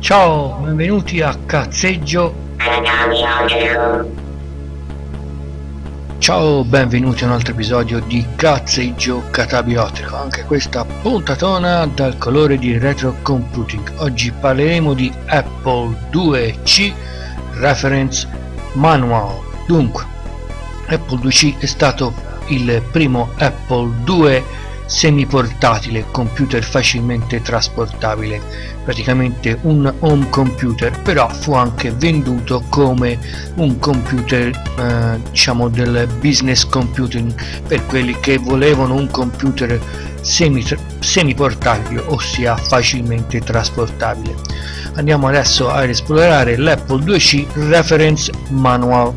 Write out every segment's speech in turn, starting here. Ciao, benvenuti a Cazzeggio Catabiotrico. Ciao, benvenuti a un altro episodio di Cazzeggio Catabiotrico. Anche questa puntatona dal colore di retro computing. Oggi parleremo di Apple //c Reference Manual. Dunque, Apple //c è stato il primo Apple //2 semiportatile, computer facilmente trasportabile, praticamente un home computer, però fu anche venduto come un computer diciamo del business computing, per quelli che volevano un computer semiportatile, ossia facilmente trasportabile. Andiamo adesso ad esplorare l'Apple //c Reference Manual.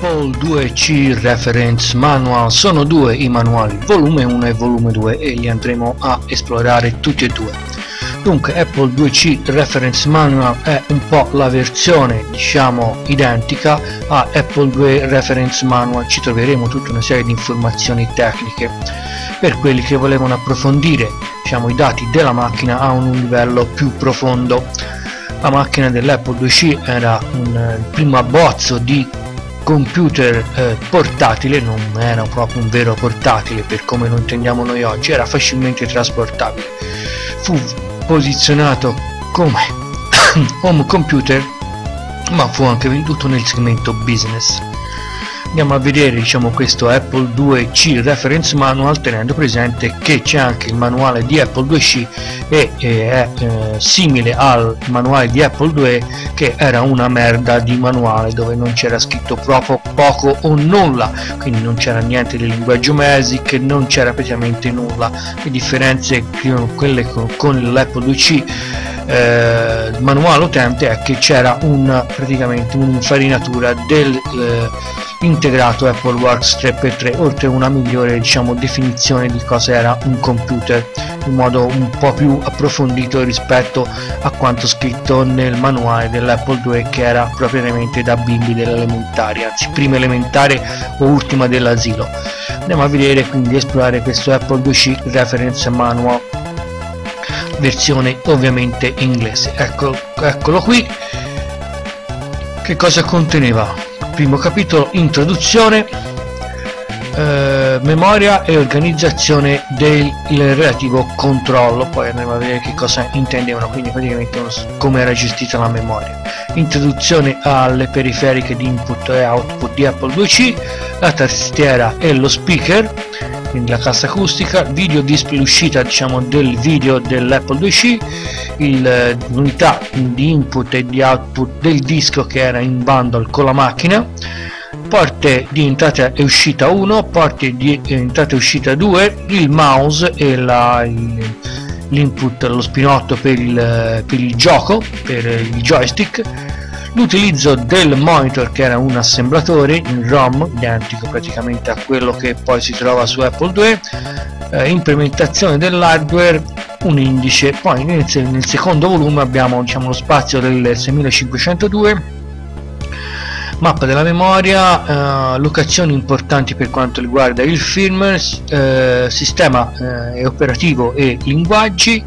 Apple //c Reference Manual, sono due i manuali, volume 1 e volume 2, e li andremo a esplorare tutti e due. Dunque, Apple //c Reference Manual è un po' la versione, diciamo, identica a Apple //2 Reference Manual. Ci troveremo tutta una serie di informazioni tecniche per quelli che volevano approfondire, diciamo, i dati della macchina a un livello più profondo. La macchina dell'Apple //c era il primo abbozzo di computer portatile, non era proprio un vero portatile per come lo intendiamo noi oggi, era facilmente trasportabile. Fu posizionato come home computer, ma fu anche venduto nel segmento business. Andiamo a vedere, diciamo, questo Apple //c Reference Manual, tenendo presente che c'è anche il manuale di Apple //c e è simile al manuale di Apple //2, che era una merda di manuale dove non c'era scritto proprio poco o nulla, quindi non c'era niente del linguaggio Basic, non c'era praticamente nulla. Le differenze quelle con l'Apple //c manuale utente è che c'era praticamente un'infarinatura del integrato Apple Works 3x3, oltre a una migliore, diciamo, definizione di cosa era un computer in modo un po' più approfondito rispetto a quanto scritto nel manuale dell'Apple //2, che era propriamente da bimbi dell'elementare, anzi prima elementare o ultima dell'asilo. Andiamo a vedere, quindi, esplorare questo Apple //c Reference Manual, versione ovviamente inglese. Eccolo qui. Che cosa conteneva? Primo capitolo, introduzione, memoria e organizzazione del relativo controllo. Poi andremo a vedere che cosa intendevano, quindi praticamente come era gestita la memoria. Introduzione alle periferiche di input e output di Apple //c, la tastiera e lo speaker, quindi la cassa acustica, video display, l'uscita, diciamo, del video dell'Apple //c, l'unità di input e di output del disco che era in bundle con la macchina, porte di entrata e uscita 1, porte di entrata e uscita 2, il mouse e l'input, lo spinotto per il gioco, per il joystick, l'utilizzo del monitor, che era un assemblatore in ROM, identico praticamente a quello che poi si trova su Apple //2, implementazione dell'hardware, un indice. Poi nel secondo volume abbiamo, diciamo, lo spazio del 6502, mappa della memoria, locazioni importanti per quanto riguarda il firmware, sistema operativo e linguaggi,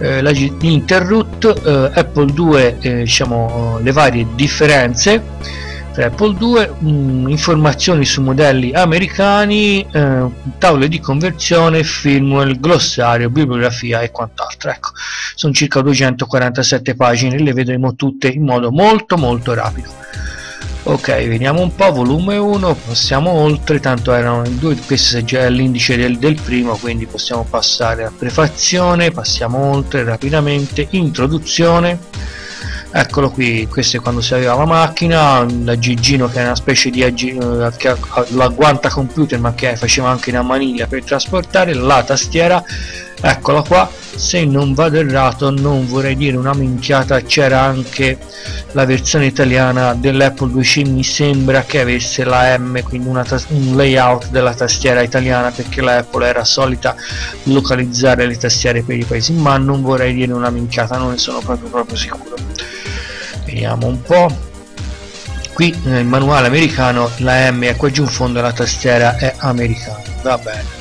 l'interrupt, Apple //2, diciamo, le varie differenze tra Apple //2, informazioni su modelli americani, tavole di conversione, firmware, glossario, bibliografia e quant'altro. Ecco, sono circa 247 pagine, le vedremo tutte in modo molto rapido. Ok, vediamo un po', volume 1, passiamo oltre, tanto erano in due, questo è già l'indice del primo, quindi possiamo passare a prefazione, passiamo oltre rapidamente, introduzione. Eccolo qui, questo è quando si aveva la macchina, l'aggeggino che era una specie di guanta computer, ma che faceva anche una maniglia per trasportare, la tastiera, eccola qua. Se non vado errato, non vorrei dire una minchiata, c'era anche la versione italiana dell'Apple //c, mi sembra che avesse la M, quindi un layout della tastiera italiana, perché la Apple era solita localizzare le tastiere per i paesi, ma non vorrei dire una minchiata, non ne sono proprio sicuro. Vediamo un po'. Qui nel manuale americano la M è qua giù in fondo, la tastiera è americana, va bene.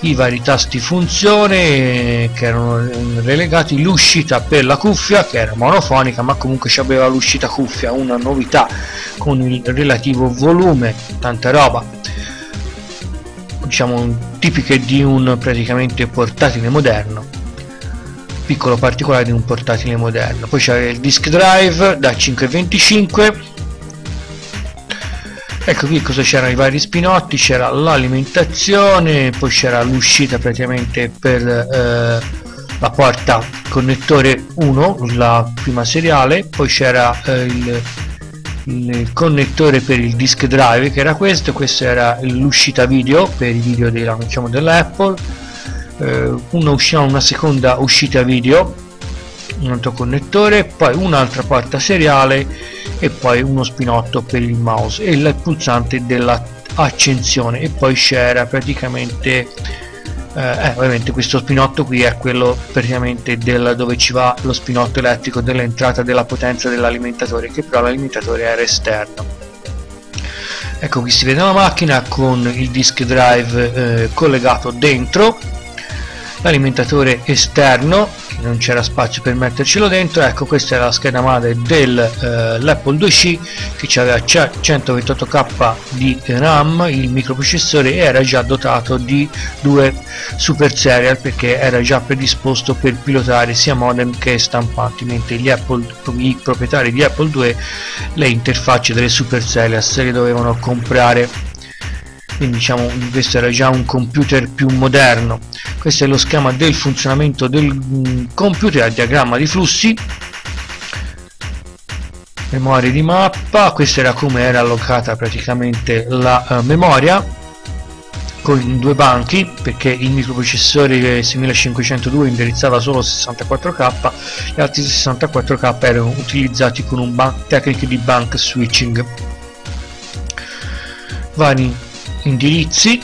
i vari tasti funzione che erano relegati, l'uscita per la cuffia che era monofonica ma comunque c'aveva l'uscita cuffia, una novità con il relativo volume, tanta roba diciamo tipiche di un praticamente portatile moderno, piccolo particolare di un portatile moderno. Poi c'era il disk drive da 5,25. Ecco qui cosa c'erano, i vari spinotti, c'era l'alimentazione, poi c'era l'uscita praticamente per la porta connettore 1, la prima seriale, poi c'era il connettore per il disk drive che era questo, questa era l'uscita video per i video della, diciamo, dell'Apple, una seconda uscita video, un altro connettore, poi un'altra porta seriale e poi uno spinotto per il mouse e il pulsante dell'accensione. E poi c'era praticamente ovviamente questo spinotto qui è quello praticamente dove ci va lo spinotto elettrico dell'entrata della potenza dell'alimentatore, che però l'alimentatore era esterno. Ecco qui si vede la macchina con il disk drive collegato dentro, l'alimentatore esterno non c'era spazio per mettercelo dentro. Ecco, questa è la scheda madre dell'Apple //c che aveva 128k di RAM, il microprocessore, e era già dotato di 2 super serial perché era già predisposto per pilotare sia modem che stampanti, mentre i proprietari di Apple II le interfacce delle super serial se le dovevano comprare. Quindi diciamo questo era già un computer più moderno. Questo è lo schema del funzionamento del computer a diagramma di flussi, memoria di mappa, questa era come era allocata praticamente la memoria con due banchi perché il microprocessore 6502 indirizzava solo 64k, gli altri 64k erano utilizzati con tecniche di bank switching. Vari indirizzi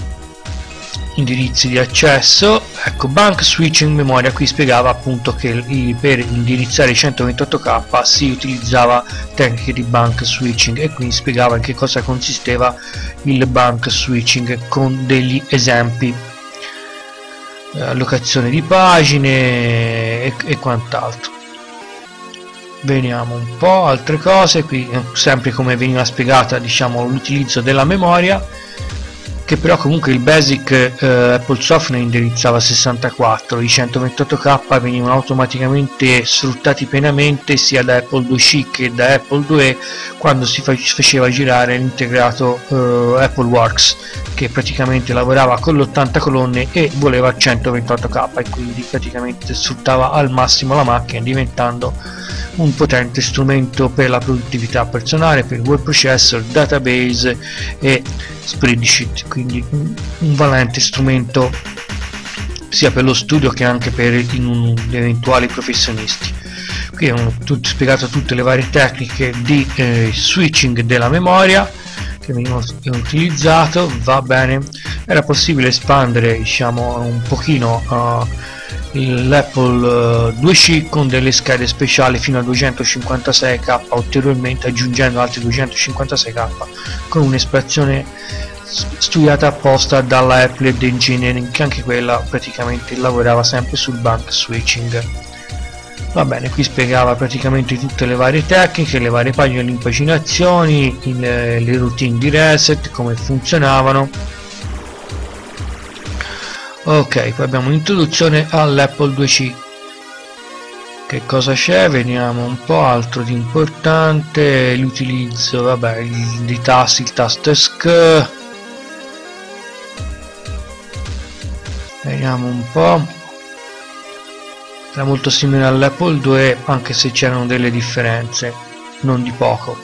di accesso. Ecco, bank switching memoria, qui spiegava appunto che per indirizzare 128k si utilizzava tecniche di bank switching e quindi spiegava in che cosa consisteva il bank switching con degli esempi, allocazione di pagine e quant'altro. Vediamo un po' altre cose qui, sempre come veniva spiegata diciamo l'utilizzo della memoria, che però comunque il basic AppleSoft ne indirizzava 64, i 128k venivano automaticamente sfruttati pienamente sia da Apple //c che da Apple II quando si faceva girare l'integrato Apple Works, che praticamente lavorava con l'80 colonne e voleva 128k e quindi praticamente sfruttava al massimo la macchina, diventando un potente strumento per la produttività personale, per word processor, database e spreadsheet, quindi un valente strumento sia per lo studio che anche per gli eventuali professionisti. Qui hanno spiegato tutte le varie tecniche di switching della memoria che venivano utilizzato. Va bene, era possibile espandere diciamo un pochino l'Apple //c con delle schede speciali fino a 256k ulteriormente, aggiungendo altri 256k con un'espansione studiata apposta dalla Applied Engineering, che anche quella praticamente lavorava sempre sul bank switching. Va bene, qui spiegava praticamente tutte le varie tecniche, le varie pagine, le impaginazioni, le routine di reset, come funzionavano. Ok, poi abbiamo un'introduzione all'Apple //c. Che cosa c'è? Vediamo un po' altro di importante. L'utilizzo, vabbè, dei tasti, il tasto ESC. Vediamo un po'. Era molto simile all'Apple II, anche se c'erano delle differenze, non di poco.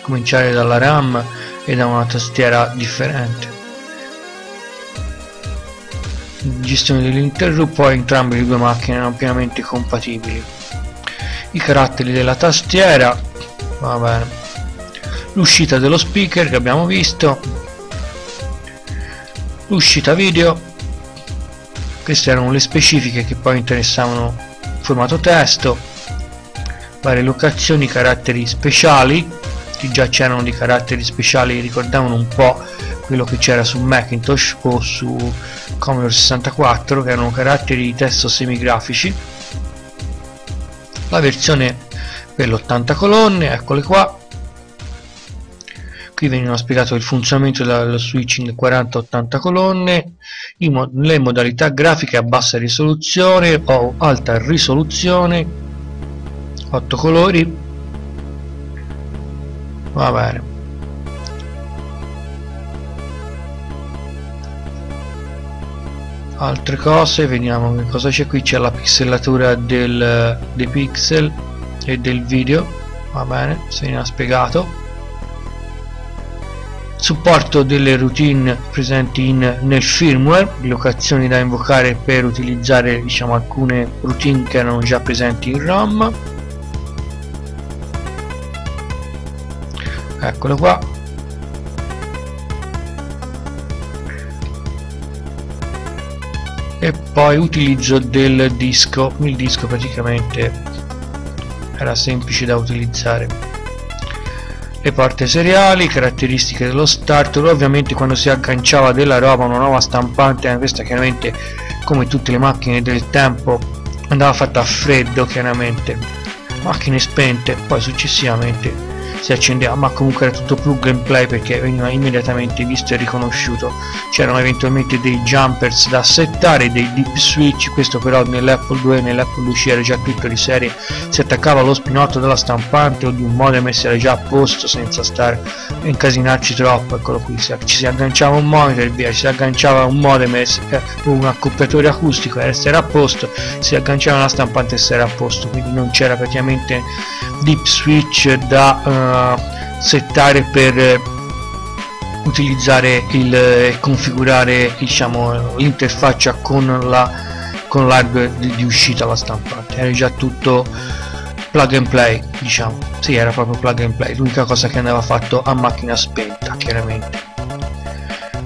Cominciare dalla RAM e da una tastiera differente. Gestione dell'interrupt, poi entrambe le due macchine erano pienamente compatibili. I caratteri della tastiera, va bene. L'uscita dello speaker che abbiamo visto, l'uscita video, queste erano le specifiche che poi interessavano formato testo, varie locazioni, caratteri speciali, che già c'erano dei caratteri speciali che ricordavano un po' quello che c'era su Macintosh o su Commodore 64, che erano caratteri di testo semigrafici. La versione per l'80 colonne, eccole qua. Qui veniva spiegato il funzionamento dello switch in 40-80 colonne, le modalità grafiche a bassa risoluzione o alta risoluzione, 8 colori, va bene. Altre cose, vediamo che cosa c'è qui, c'è la pixelatura dei pixel e del video, va bene, se ne ha spiegato. Supporto delle routine presenti nel firmware, locazioni da invocare per utilizzare, diciamo, alcune routine che erano già presenti in RAM. Eccolo qua. E poi utilizzo del disco, il disco praticamente era semplice da utilizzare. Le porte seriali, caratteristiche dello starter, ovviamente quando si agganciava della roba una nuova stampante, questa chiaramente come tutte le macchine del tempo andava fatta a freddo, chiaramente macchine spente, poi successivamente si accendeva, ma comunque era tutto plug and play perché veniva immediatamente visto e riconosciuto. C'erano eventualmente dei jumpers da settare, dei deep switch, questo però nell'Apple 2 e nell'Apple //c era già tutto di serie, si attaccava allo spinotto della stampante o di un modem e si era già a posto senza stare a incasinarci troppo. Eccolo qui, ci si agganciava un monitor e via, ci si agganciava un modem o un accoppiatore acustico e si era a posto, si agganciava una stampante e si era a posto, quindi non c'era praticamente deep switch da settare per utilizzare e configurare, diciamo, l'interfaccia con l'hardware di uscita alla stampante. Era già tutto plug and play, diciamo, sì, era proprio plug and play, l'unica cosa che andava fatto a macchina spenta, chiaramente.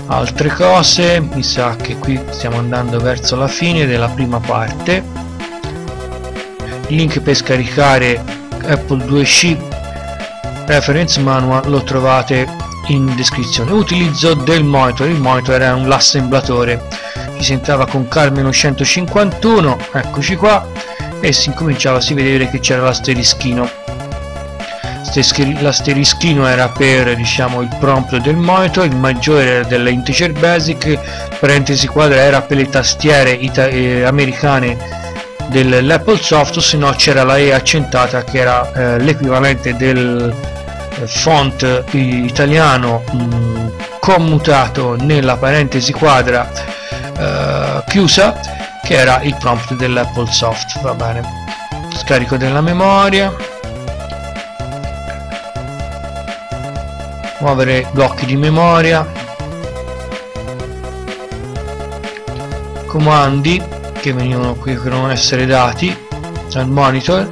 Altre cose, mi sa che qui stiamo andando verso la fine della prima parte. Link per scaricare Apple //c Reference Manual lo trovate in descrizione. Utilizzo del monitor, il monitor era un assemblatore, ci si entrava con CAL -151, eccoci qua, e si incominciava a vedere che c'era l'asterischino. L'asterischino era per, diciamo, il prompt del monitor, il maggiore era dell'integer basic, parentesi quadra era per le tastiere americane dell'Apple Soft, se no c'era la E accentata che era l'equivalente del font italiano commutato nella parentesi quadra chiusa, che era il prompt dell'Apple Soft, va bene. Scarico della memoria, muovere blocchi di memoria, comandi che venivano qui, che non essere dati al monitor.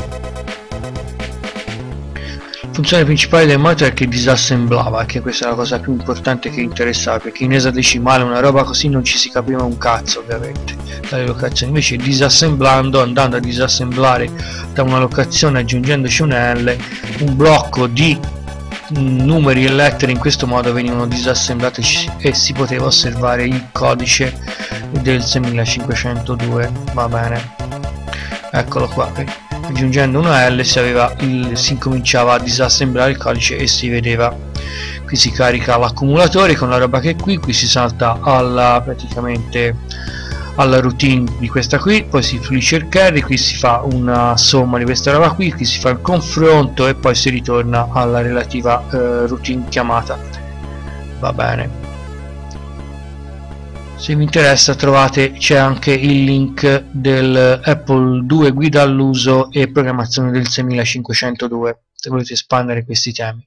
Funzione principale del monitor è che disassemblava, che questa è la cosa più importante che interessava, perché in esadecimale una roba così non ci si capiva un cazzo ovviamente dalle locazioni, invece disassemblando, andando a disassemblare da una locazione aggiungendoci un L, un blocco di numeri e lettere in questo modo venivano disassemblate e si poteva osservare il codice del 6502, va bene. Eccolo qua, aggiungendo una L si incominciava a disassemblare il codice e si vedeva. Qui si carica l'accumulatore con la roba che è qui si salta alla routine di questa qui, poi si pulisce il carry, qui si fa una somma di questa roba qui, qui si fa il confronto e poi si ritorna alla relativa routine chiamata, va bene. Se vi interessa c'è anche il link del Apple 2 guida all'uso e programmazione del 6502 se volete espandere questi temi,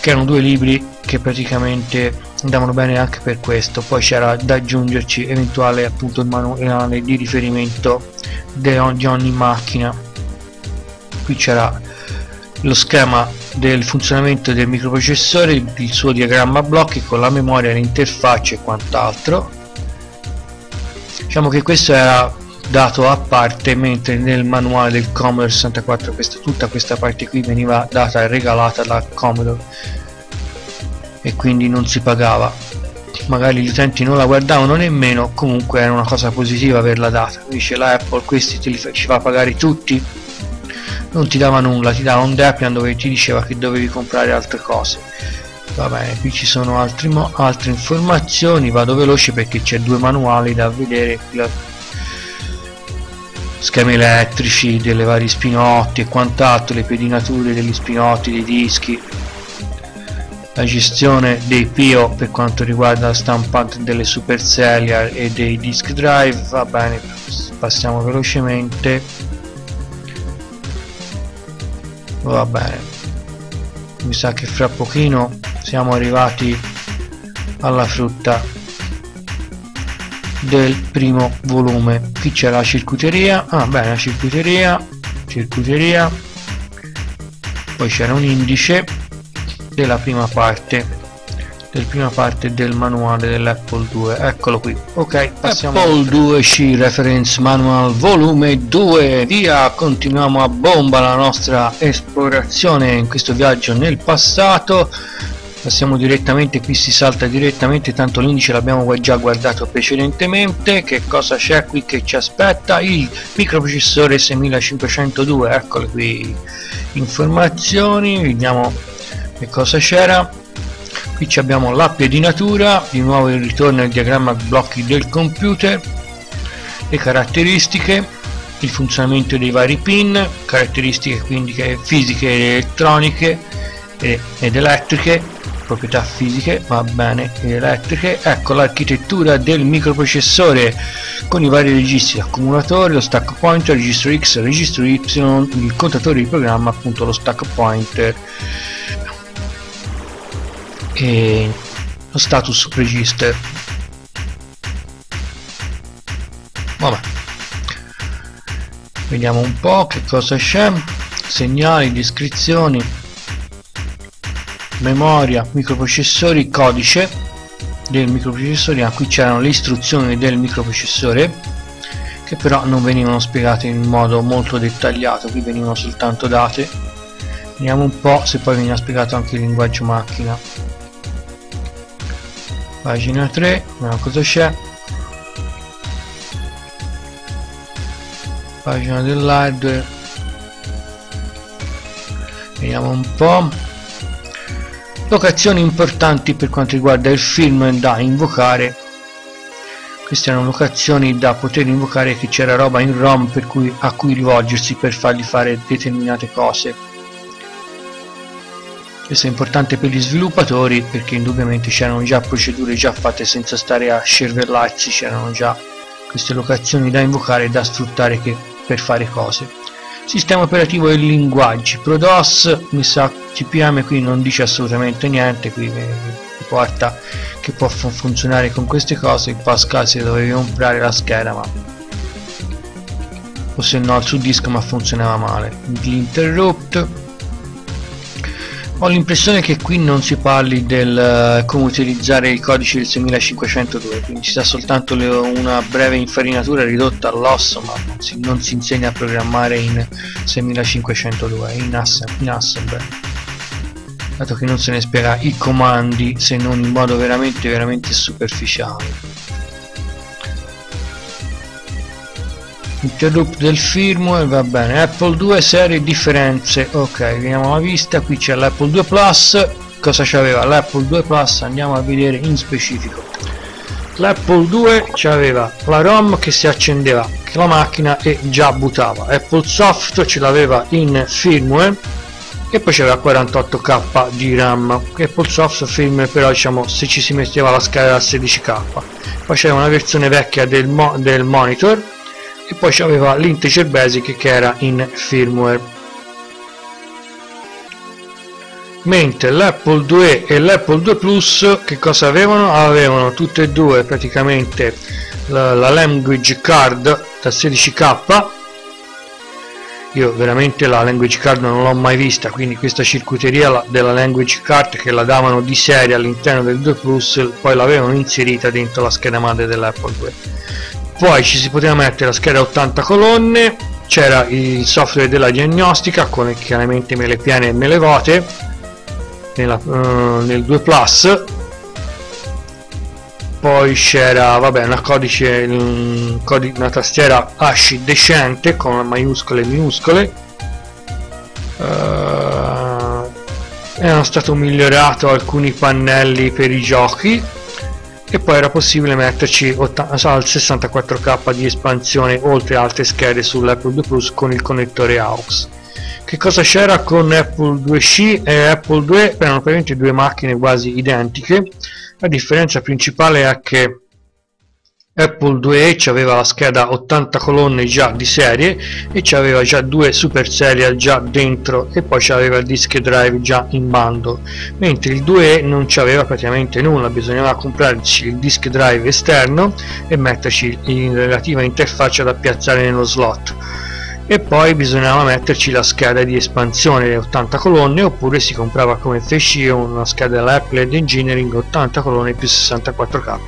che erano due libri che praticamente andavano bene anche per questo. Poi c'era da aggiungerci eventuale, appunto, il manuale di riferimento di ogni macchina. Qui c'era lo schema del funzionamento del microprocessore, il suo diagramma a blocchi con la memoria, l'interfaccia e quant'altro. Diciamo che questo era dato a parte, mentre nel manuale del Commodore 64 tutta questa parte qui veniva data e regalata da Commodore. e quindi non si pagava, magari gli utenti non la guardavano nemmeno, comunque era una cosa positiva per la data. Dice la Apple: questi te li ci fa pagare tutti, non ti dava nulla, ti dava un Debian dove ti diceva che dovevi comprare altre cose. Va bene, qui ci sono altre informazioni, vado veloce perché c'è due manuali da vedere, schemi elettrici delle varie spinotti e quant'altro, le pedinature degli spinotti, dei dischi, la gestione dei PIO per quanto riguarda la stampante delle super serial e dei disk drive. Va bene, passiamo velocemente. Va bene, mi sa che fra pochino siamo arrivati alla frutta del primo volume. Qui c'è la circuiteria, la circuiteria, poi c'era un indice della prima parte del manuale dell'Apple II, eccolo qui. Ok, passiamo. Apple //c Reference Manual volume 2, via, continuiamo a bomba la nostra esplorazione in questo viaggio nel passato. Passiamo direttamente, qui si salta direttamente, tanto l'indice l'abbiamo già guardato precedentemente. Che cosa c'è qui che ci aspetta? Il microprocessore 6502, eccolo qui, informazioni, vediamo che cosa c'era. Qui abbiamo la pedinatura, di nuovo il ritorno al diagramma blocchi del computer, le caratteristiche, il funzionamento dei vari pin, caratteristiche quindi fisiche, elettroniche ed elettriche, proprietà fisiche, va bene, ed elettriche. Ecco l'architettura del microprocessore con i vari registri, accumulatore, lo stack pointer, registro X, registro Y, il contatore di programma, appunto lo stack pointer, e lo status register. Vabbè, vediamo un po' che cosa c'è. Segnali, descrizioni, memoria, microprocessori, codice del microprocessore. Qui c'erano le istruzioni del microprocessore che però non venivano spiegate in modo molto dettagliato, qui venivano soltanto date. Vediamo un po' se poi veniva spiegato anche il linguaggio macchina. Pagina 3, vediamo cosa c'è. Pagina dell'hardware. Vediamo un po'. Locazioni importanti per quanto riguarda il firmware da invocare. Queste erano locazioni da poter invocare, che c'era roba in ROM per cui, a cui rivolgersi per fargli fare determinate cose. Questo è importante per gli sviluppatori perché indubbiamente c'erano già procedure già fatte senza stare a scervellarsi, c'erano già queste locazioni da invocare e da sfruttare per fare cose. Sistema operativo e linguaggi, ProDOS, mi sa CPM qui non dice assolutamente niente, qui riporta che può funzionare con queste cose, il Pascal se dovevi comprare la scheda ma... o se no su disco ma funzionava male. L'interrupt. Ho l'impressione che qui non si parli del come utilizzare il codice del 6502, quindi si dà soltanto una breve infarinatura ridotta all'osso, ma non si insegna a programmare in 6502, in assembler, dato che non se ne spiega i comandi se non in modo veramente superficiale. Interrupt del firmware, va bene. Apple II serie differenze, ok, vediamo la vista. Qui c'è l'Apple II Plus, cosa c'aveva l'Apple II Plus? Andiamo a vedere in specifico. L'Apple II c'aveva la ROM che si accendeva la macchina e già buttava, AppleSoft ce l'aveva in firmware e poi c'aveva 48k di RAM, che AppleSoft firmware però diciamo se ci si metteva la scheda da 16k, poi c'era una versione vecchia del monitor e poi c'aveva l'integer basic che era in firmware, mentre l'Apple II e l'Apple II Plus che cosa avevano? Avevano tutte e due praticamente la language card da 16k. Io veramente la language card non l'ho mai vista, quindi questa circuiteria della language card che la davano di serie all'interno del 2 Plus poi l'avevano inserita dentro la scheda madre dell'Apple II. Poi ci si poteva mettere la scheda 80 colonne, c'era il software della diagnostica con chiaramente mele piene e mele vuote, nel 2+, poi c'era una tastiera ASCII decente con maiuscole e minuscole. Erano stato migliorato alcuni pannelli per i giochi e poi era possibile metterci al 64K di espansione oltre altre schede sull'Apple II Plus con il connettore AUX. Che cosa c'era con Apple //c e Apple II? Erano praticamente due macchine quasi identiche. La differenza principale è che Apple //e aveva la scheda 80 colonne già di serie e c'aveva già due super serial già dentro e poi c'aveva il disk drive già in bando, mentre il 2E non c'aveva praticamente nulla, bisognava comprarci il disk drive esterno e metterci in relativa interfaccia da piazzare nello slot, e poi bisognava metterci la scheda di espansione di 80 colonne, oppure si comprava come feci una scheda dell'Applied Engineering 80 colonne più 64K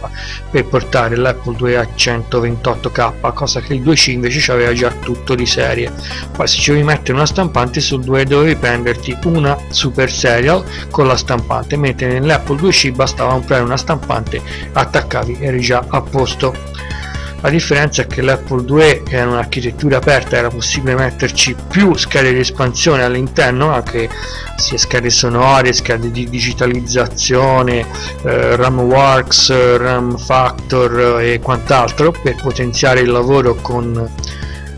per portare l'Apple II a 128K, cosa che il 2C invece aveva già tutto di serie. Poi se ci devi mettere una stampante sul 2 dovevi prenderti una super serial con la stampante, mentre nell'Apple //c bastava comprare una stampante, attaccavi e eri già a posto. La differenza è che l'Apple II era un'architettura aperta, era possibile metterci più schede di espansione all'interno, anche sia schede sonore, schede di digitalizzazione, RAM Works, RAM Factor e quant'altro per potenziare il lavoro con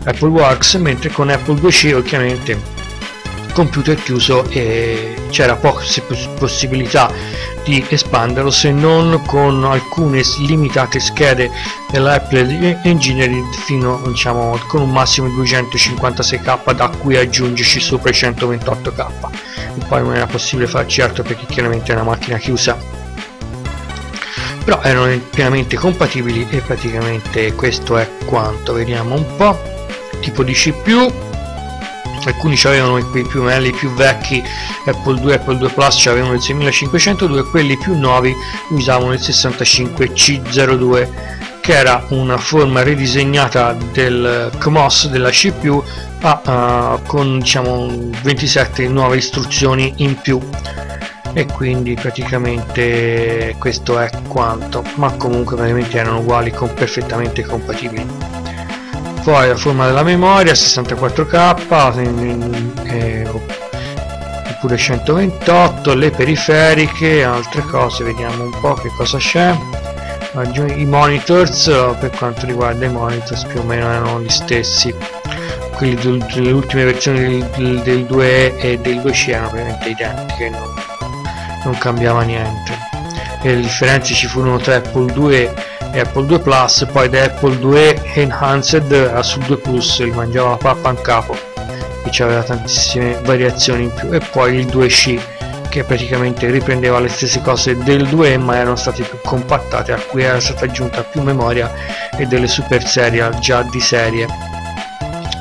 Apple Works, mentre con Apple //c ovviamente computer chiuso e c'era poca possibilità di espanderlo se non con alcune limitate schede dell'Apple Engineering fino, diciamo, con un massimo di 256K, da cui aggiungerci sopra i 128K, e poi non era possibile farci altro perché chiaramente è una macchina chiusa. Però erano pienamente compatibili e praticamente questo è quanto. Vediamo un po' tipo di CPU. Alcuni avevano i pannelli più vecchi, Apple II e Apple II Plus avevano il 6502, quelli più nuovi usavano il 65C02, che era una forma ridisegnata del CMOS della CPU con, diciamo, 27 nuove istruzioni in più, e quindi praticamente questo è quanto, ma comunque praticamente erano uguali, perfettamente compatibili. Poi la forma della memoria 64K oppure 128, le periferiche, altre cose, vediamo un po' che cosa c'è. I monitors, per quanto riguarda i monitors più o meno erano gli stessi, quelli delle ultime versioni del 2E e del 2C erano ovviamente identiche, non cambiava niente. E le differenze ci furono tra Apple II e Apple II Plus, poi da Apple II Enhanced a sul 2 Plus gli mangiava la pappa in capo e c'aveva tantissime variazioni in più, e poi il 2C che praticamente riprendeva le stesse cose del 2 ma erano state più compattate, a cui era stata aggiunta più memoria e delle super serial già di serie,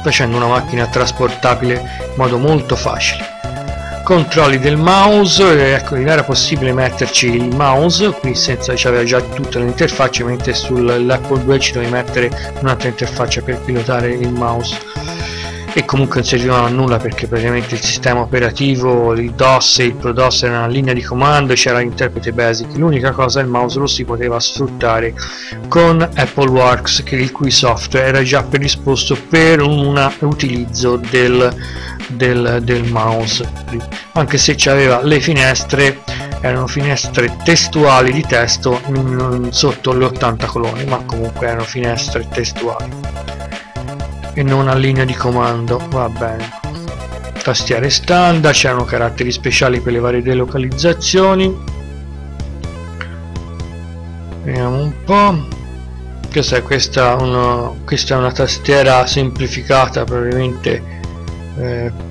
facendo una macchina trasportabile in modo molto facile. Controlli del mouse, ecco, era possibile metterci il mouse qui senza, c'aveva già tutta l'interfaccia, mentre sull'Apple II ci dovevi mettere un'altra interfaccia per pilotare il mouse, e comunque non serviva a nulla perché praticamente il sistema operativo, il DOS e il ProDOS era una linea di comando, c'era l'interprete BASIC, l'unica cosa il mouse lo si poteva sfruttare con Apple Works, il cui software era già predisposto per un utilizzo del mouse, anche se c'aveva le finestre, erano finestre testuali di testo sotto le 80 colonne, ma comunque erano finestre testuali e non a linea di comando. Va bene, tastiere standard, c'erano caratteri speciali per le varie delocalizzazioni. Vediamo un po'. Questa è una tastiera semplificata probabilmente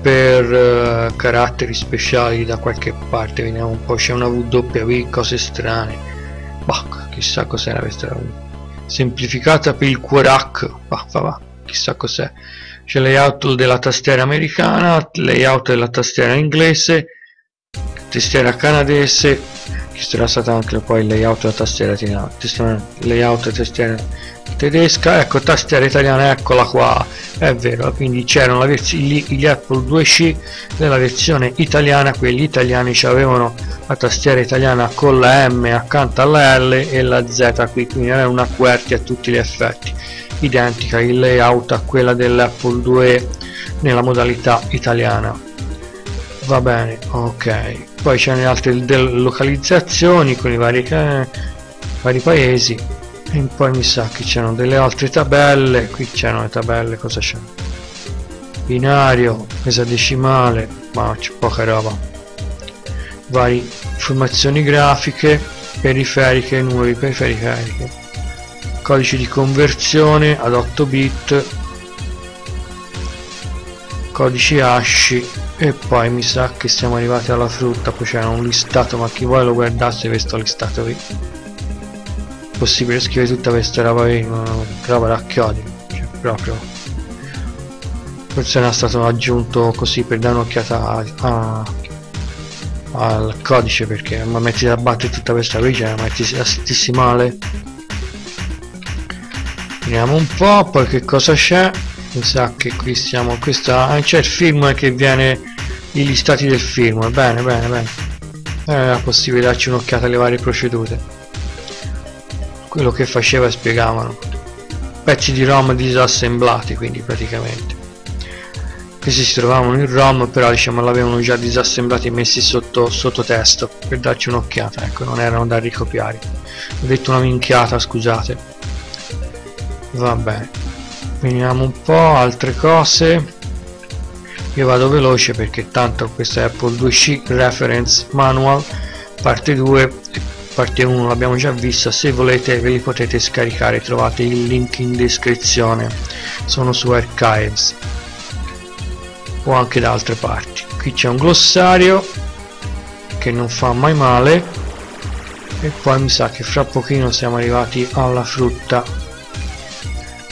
per caratteri speciali da qualche parte. Vediamo un po', c'è una W, cose strane, bah, chissà cos'era questa W. Semplificata per il QRH, chissà cos'è. C'è layout della tastiera americana, layout della tastiera inglese, Tastiera canadese, che sarà stata anche poi il layout della tastiera italiana, layout tastiera tedesca. Ecco, tastiera italiana, eccola qua, è vero. Quindi c'erano gli Apple //c nella versione italiana, quelli italiani avevano la tastiera italiana con la M accanto alla L e la Z qui, quindi era una QWERTY a tutti gli effetti, identica il layout a quella dell'Apple //2 nella modalità italiana. Va bene, ok. Poi c'è le altre localizzazioni con i vari paesi, e poi mi sa che c'erano delle altre tabelle. Qui c'erano le tabelle, cosa c'è? Binario, esadecimale, ma c'è poca roba. Varie informazioni grafiche, periferiche, numeri periferiche, codice di conversione ad 8 bit, codici ASCII, e poi mi sa che siamo arrivati alla frutta. Poi c'era un listato, ma chi vuole lo guardasse questo listato qui. È possibile scrivere tutta questa roba qui, ma roba da chiodi, cioè proprio. Forse era stato aggiunto così per dare un'occhiata al codice, perché ma metti da battere tutta questa riga, metti a stissimale. Vediamo un po', poi che cosa c'è. Mi sa che qui siamo, c'è il firmware che viene, i listati del firmware, bene bene bene, era possibile darci un'occhiata alle varie procedure, quello che faceva e spiegavano, pezzi di ROM disassemblati, quindi praticamente questi si trovavano in ROM, però diciamo l'avevano già disassemblati e messi sotto testo per darci un'occhiata, ecco, non erano da ricopiare. Ho detto una minchiata, scusate. Va bene, vediamo un po' altre cose, io vado veloce perché tanto questa è Apple //c Reference Manual parte 2 e parte 1 l'abbiamo già vista, se volete ve li potete scaricare, trovate il link in descrizione, sono su Archives o anche da altre parti. Qui c'è un glossario che non fa mai male, e poi mi sa che fra pochino siamo arrivati alla frutta.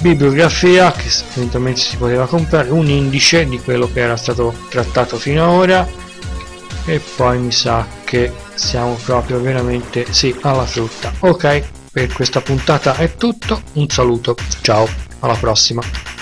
Bibliografia che eventualmente si poteva comprare, un indice di quello che era stato trattato fino ad ora, e poi mi sa che siamo proprio veramente sì alla frutta. Ok, per questa puntata è tutto, un saluto, ciao, alla prossima.